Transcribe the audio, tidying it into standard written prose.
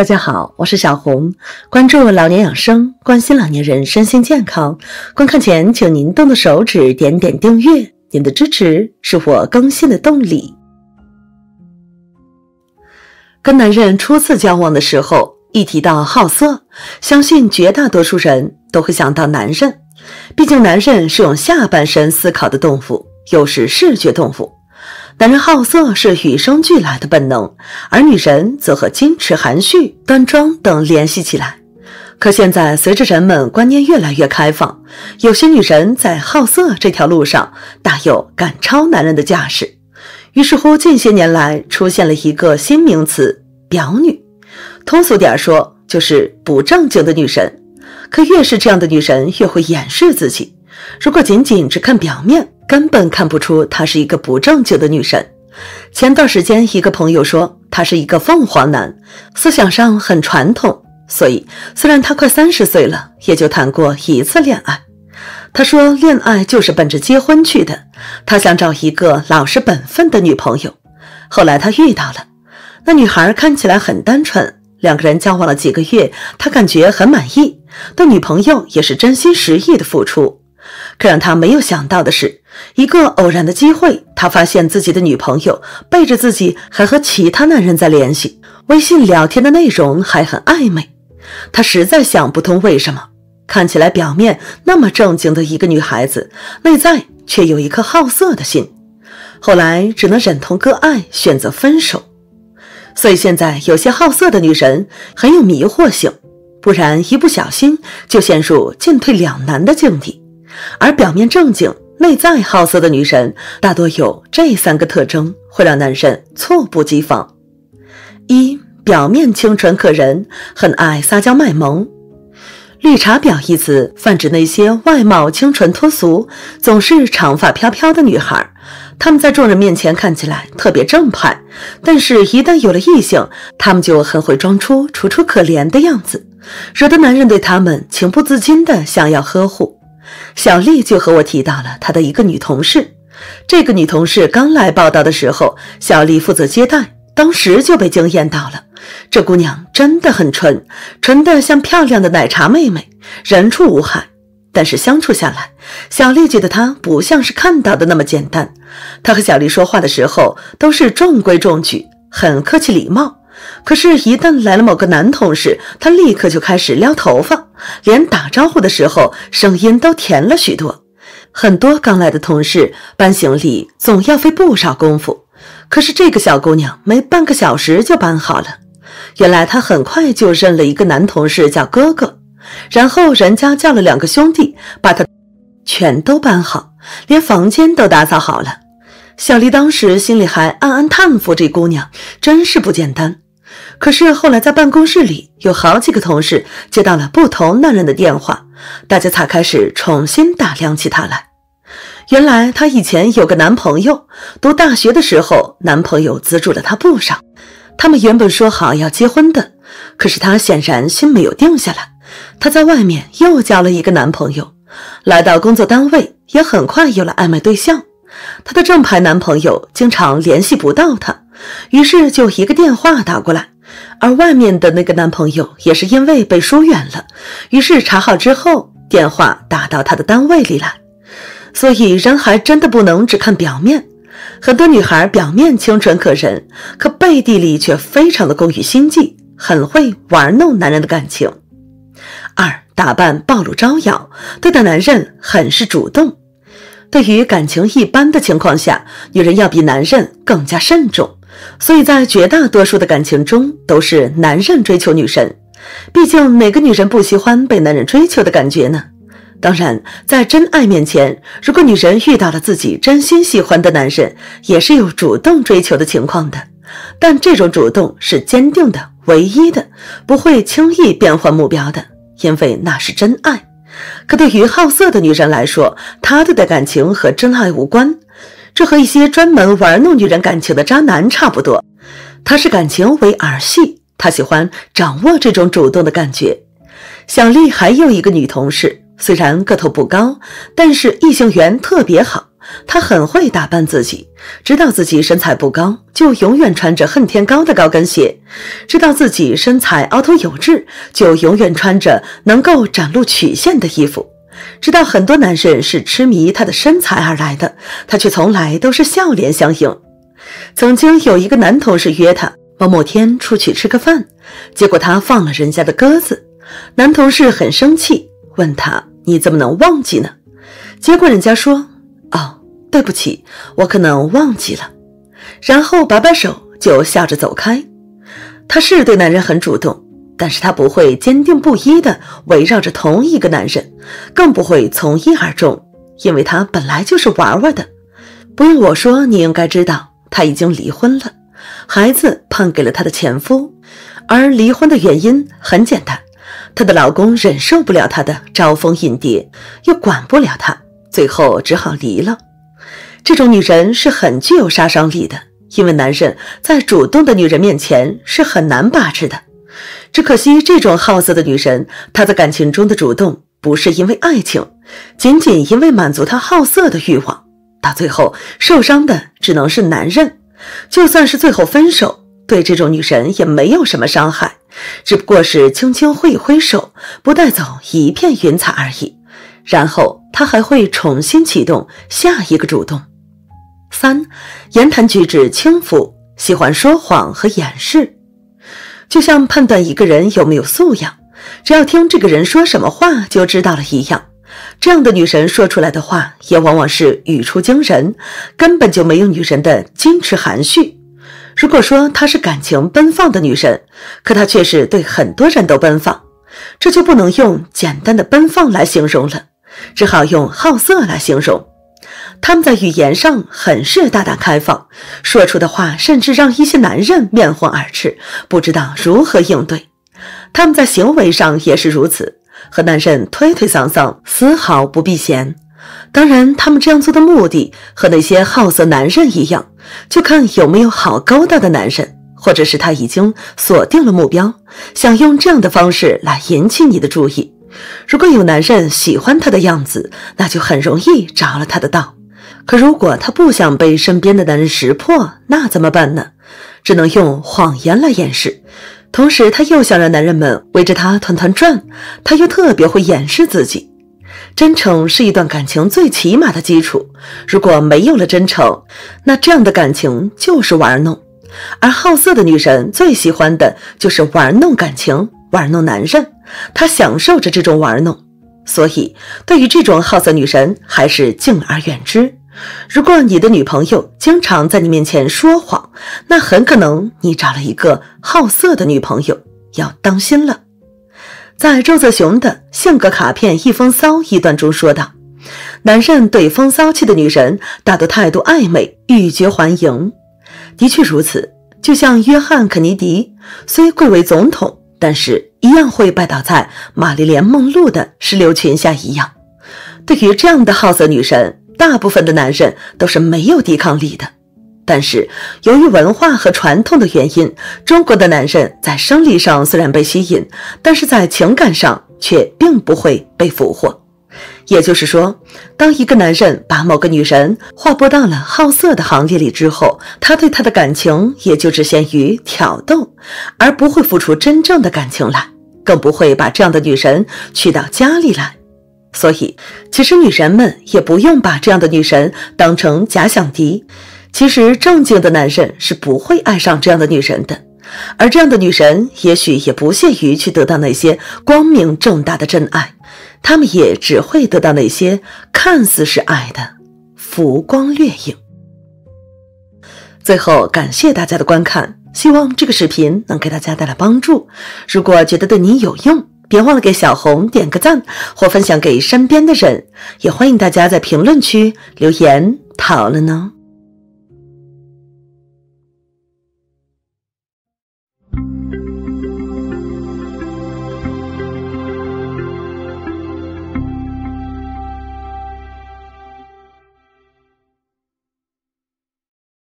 大家好，我是小红，关注老年养生，关心老年人身心健康。观看前，请您动动手指，点点订阅，您的支持是我更新的动力。跟男人初次交往的时候，一提到好色，相信绝大多数人都会想到男人。毕竟男人是用下半身思考的动物，又是视觉动物。男人好色是与生俱来的本能，而女人则和矜持、含蓄、端庄等联系起来。可现在随着人们观念越来越开放，有些女人在好色这条路上大有赶超男人的架势。于是乎，近些年来出现了一个新名词——婊女。通俗点说，就是不正经的女神。可越是这样的女神，越会掩饰自己。如果仅仅只看表面，根本看不出她是一个不正经的女神。前段时间，一个朋友说她是一个凤凰男，思想上很传统，所以虽然她快30岁了，也就谈过一次恋爱。他说恋爱就是奔着结婚去的，他想找一个老实本分的女朋友。后来他遇到了，那女孩看起来很单纯，两个人交往了几个月，他感觉很满意，对女朋友也是真心实意的付出。可让他没有想到的是，一个偶然的机会，他发现自己的女朋友背着自己还和其他男人在联系，微信聊天的内容还很暧昧。他实在想不通为什么，看起来表面那么正经的一个女孩子，内在却有一颗好色的心。后来只能忍痛割爱，选择分手。所以现在有些好色的女人很有迷惑性，不然一不小心就陷入进退两难的境地。而表面正经、内在好色的女人大多有这三个特征，会让男人猝不及防。一、表面清纯可人，很爱撒娇卖萌。绿茶婊一词泛指那些外貌清纯脱俗，总是长发飘飘的女孩。她们在众人面前看起来特别正派，但是一旦有了异性，她们就很会装出楚楚可怜的样子，惹得男人对她们情不自禁的想要呵护。小丽就和我提到了她的一个女同事，这个女同事刚来报道的时候，小丽负责接待，当时就被惊艳到了。这姑娘真的很纯，纯的像漂亮的奶茶妹妹，人畜无害。但是相处下来，小丽觉得她不像是看到的那么简单。她和小丽说话的时候都是中规中矩，很客气礼貌。可是一旦来了某个男同事，她立刻就开始撩头发，连打招呼的时候声音都甜了许多。很多刚来的同事搬行李总要费不少功夫，可是这个小姑娘没半个小时就搬好了。原来她很快就认了一个男同事叫哥哥，然后人家叫了两个兄弟，把她全都搬好，连房间都打扫好了。小丽当时心里还暗暗叹服，这姑娘真是不简单。可是后来在办公室里，有好几个同事接到了不同男人的电话，大家才开始重新打量起她来。原来她以前有个男朋友，读大学的时候男朋友资助了她不少。他们原本说好要结婚的，可是她显然心没有定下来，她在外面又交了一个男朋友，来到工作单位也很快有了暧昧对象。她的正牌男朋友经常联系不到她，于是就一个电话打过来。而外面的那个男朋友也是因为被疏远了，于是查好之后电话打到她的单位里来。所以人还真的不能只看表面，很多女孩表面清纯可人，可背地里却非常的工于心计，很会玩弄男人的感情。二、打扮暴露招摇，对待男人很是主动。对于感情一般的情况下，女人要比男人更加慎重，所以在绝大多数的感情中都是男人追求女神。毕竟哪个女人不喜欢被男人追求的感觉呢？当然，在真爱面前，如果女人遇到了自己真心喜欢的男人，也是有主动追求的情况的。但这种主动是坚定的、唯一的，不会轻易变换目标的，因为那是真爱。可对于好色的女人来说，她对待感情和真爱无关，这和一些专门玩弄女人感情的渣男差不多。她视感情为儿戏，她喜欢掌握这种主动的感觉。小丽还有一个女同事，虽然个头不高，但是异性缘特别好，她很会打扮自己，知道自己身材不高，就永远穿着恨天高的高跟鞋；知道自己身材凹凸有致，就永远穿着能够展露曲线的衣服。知道很多男人是痴迷她的身材而来的，她却从来都是笑脸相迎。曾经有一个男同事约她某天出去吃个饭，结果她放了人家的鸽子。男同事很生气，问她：“你怎么能忘记呢？”结果人家说：“哦，对不起，我可能忘记了。”然后摆摆手就笑着走开。她是对男人很主动，但是她不会坚定不移地围绕着同一个男人，更不会从一而终，因为她本来就是玩玩的。不用我说，你应该知道，她已经离婚了，孩子判给了她的前夫，而离婚的原因很简单。她的老公忍受不了她的招蜂引蝶，又管不了她，最后只好离了。这种女人是很具有杀伤力的，因为男人在主动的女人面前是很难把持的。只可惜这种好色的女人，她在感情中的主动不是因为爱情，仅仅因为满足她好色的欲望，到最后受伤的只能是男人。就算是最后分手，对这种女人也没有什么伤害，只不过是轻轻挥一挥手，不带走一片云彩而已。然后她还会重新启动下一个主动。3. 言谈举止轻浮，喜欢说谎和掩饰。就像判断一个人有没有素养，只要听这个人说什么话就知道了一样，这样的女人说出来的话也往往是语出惊人，根本就没有女人的矜持含蓄。如果说她是感情奔放的女人，可她却是对很多人都奔放，这就不能用简单的奔放来形容了，只好用好色来形容。他们在语言上很是大胆开放，说出的话甚至让一些男人面红耳赤，不知道如何应对。他们在行为上也是如此，和男人推推搡搡，丝毫不避嫌。当然，他们这样做的目的和那些好色男人一样，就看有没有好勾搭的男人，或者是他已经锁定了目标，想用这样的方式来引起你的注意。如果有男人喜欢他的样子，那就很容易着了他的道。可如果他不想被身边的男人识破，那怎么办呢？只能用谎言来掩饰。同时他又想让男人们围着他团团转，他又特别会掩饰自己。真诚是一段感情最起码的基础，如果没有了真诚，那这样的感情就是玩弄。而好色的女人最喜欢的就是玩弄感情，玩弄男人，她享受着这种玩弄。所以对于这种好色女人，还是敬而远之。如果你的女朋友经常在你面前说谎，那很可能你找了一个好色的女朋友，要当心了。在周泽雄的性格卡片一风骚一段中说道，男人对风骚气的女人大多态度暧昧，欲绝还迎。的确如此，就像约翰·肯尼迪虽贵为总统，但是一样会拜倒在玛丽莲·梦露的石榴裙下一样。对于这样的好色女神，大部分的男人都是没有抵抗力的。但是由于文化和传统的原因，中国的男人在生理上虽然被吸引，但是在情感上却并不会被俘获。也就是说，当一个男人把某个女人划拨到了好色的行列里之后，他对她的感情也就只限于挑逗，而不会付出真正的感情来，更不会把这样的女人娶到家里来。所以其实女人们也不用把这样的女人当成假想敌，其实正经的男人是不会爱上这样的女人的，而这样的女人也许也不屑于去得到那些光明正大的真爱，他们也只会得到那些看似是爱的浮光掠影。最后感谢大家的观看，希望这个视频能给大家带来帮助。如果觉得对你有用，别忘了给小红点个赞或分享给身边的人，也欢迎大家在评论区留言讨论哦。